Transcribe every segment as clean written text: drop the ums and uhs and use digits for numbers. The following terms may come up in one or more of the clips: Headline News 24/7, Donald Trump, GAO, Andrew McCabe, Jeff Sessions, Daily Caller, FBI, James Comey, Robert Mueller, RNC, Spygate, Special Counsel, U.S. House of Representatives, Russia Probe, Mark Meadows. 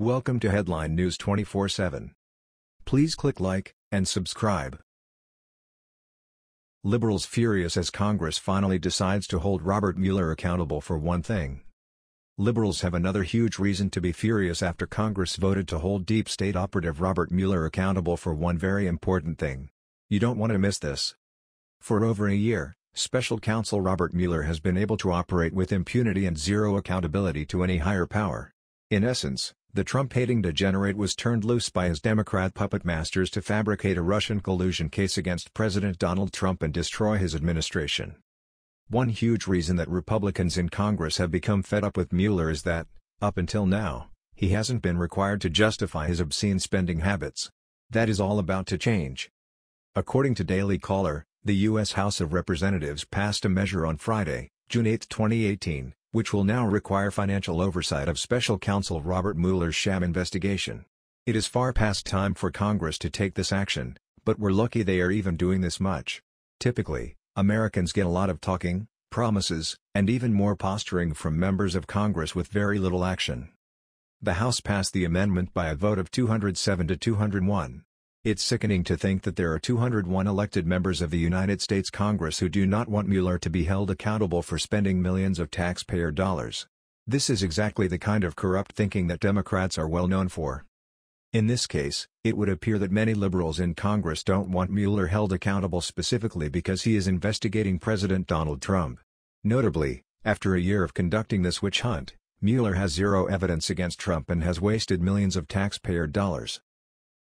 Welcome to Headline News 24/7. Please click like and subscribe. Liberals furious as Congress finally decides to hold Robert Mueller accountable for one thing. Liberals have another huge reason to be furious after Congress voted to hold deep state operative Robert Mueller accountable for one very important thing. You don't want to miss this. For over a year, Special Counsel Robert Mueller has been able to operate with impunity and zero accountability to any higher power. In essence, the Trump-hating degenerate was turned loose by his Democrat puppet masters to fabricate a Russian collusion case against President Donald Trump and destroy his administration. One huge reason that Republicans in Congress have become fed up with Mueller is that, up until now, he hasn't been required to justify his obscene spending habits. That is all about to change. According to Daily Caller, the U.S. House of Representatives passed a measure on Friday, June 8, 2018, which will now require financial oversight of Special Counsel Robert Mueller's sham investigation. It is far past time for Congress to take this action, but we're lucky they are even doing this much. Typically, Americans get a lot of talking, promises, and even more posturing from members of Congress with very little action. The House passed the amendment by a vote of 207 to 201. It's sickening to think that there are 201 elected members of the United States Congress who do not want Mueller to be held accountable for spending millions of taxpayer dollars. This is exactly the kind of corrupt thinking that Democrats are well known for. In this case, it would appear that many liberals in Congress don't want Mueller held accountable specifically because he is investigating President Donald Trump. Notably, after a year of conducting this witch hunt, Mueller has zero evidence against Trump and has wasted millions of taxpayer dollars.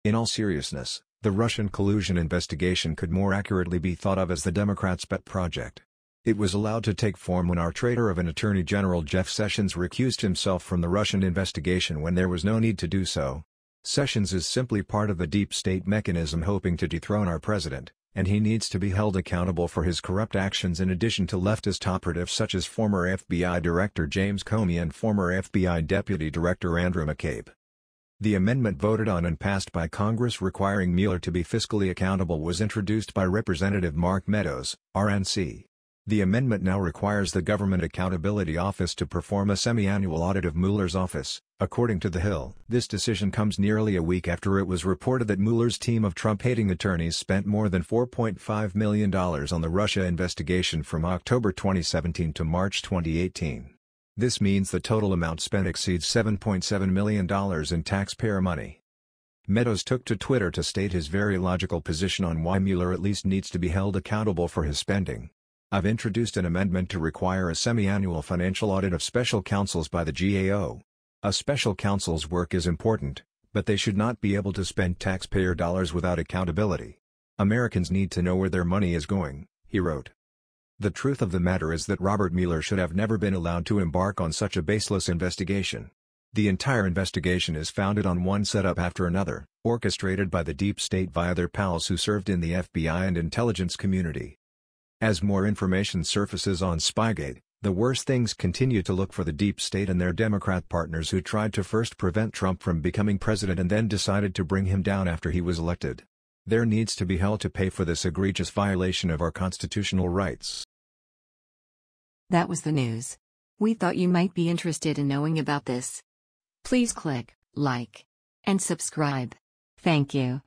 In all seriousness, the Russian collusion investigation could more accurately be thought of as the Democrats' pet project. It was allowed to take form when our traitor of an Attorney General Jeff Sessions recused himself from the Russian investigation when there was no need to do so. Sessions is simply part of the deep state mechanism hoping to dethrone our president, and he needs to be held accountable for his corrupt actions in addition to leftist operatives such as former FBI Director James Comey and former FBI Deputy Director Andrew McCabe. The amendment voted on and passed by Congress requiring Mueller to be fiscally accountable was introduced by Representative Mark Meadows, RNC. The amendment now requires the Government Accountability Office to perform a semi-annual audit of Mueller's office, according to The Hill. This decision comes nearly a week after it was reported that Mueller's team of Trump-hating attorneys spent more than $4.5 million on the Russia investigation from October 2017 to March 2018. This means the total amount spent exceeds $7.7 million in taxpayer money. Meadows took to Twitter to state his very logical position on why Mueller at least needs to be held accountable for his spending. "I've introduced an amendment to require a semi-annual financial audit of special counsels by the GAO. A special counsel's work is important, but they should not be able to spend taxpayer dollars without accountability. Americans need to know where their money is going," he wrote. The truth of the matter is that Robert Mueller should have never been allowed to embark on such a baseless investigation. The entire investigation is founded on one setup after another, orchestrated by the deep state via their pals who served in the FBI and intelligence community. As more information surfaces on Spygate, the worse things continue to look for the deep state and their Democrat partners who tried to first prevent Trump from becoming president and then decided to bring him down after he was elected. There needs to be held to pay for this egregious violation of our constitutional rights. That was the news. We thought you might be interested in knowing about this. Please click like and subscribe. Thank you.